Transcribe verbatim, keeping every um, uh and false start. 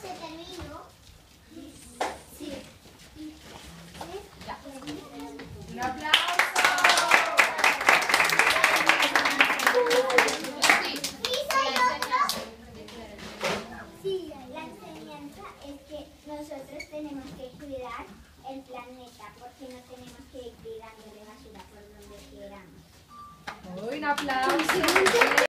se terminó. Sí. Ya. Un aplauso. Sí. Sí, la enseñanza es que nosotros tenemos que cuidar el planeta porque no tenemos que ir tirándole basura por donde queramos. Un aplauso.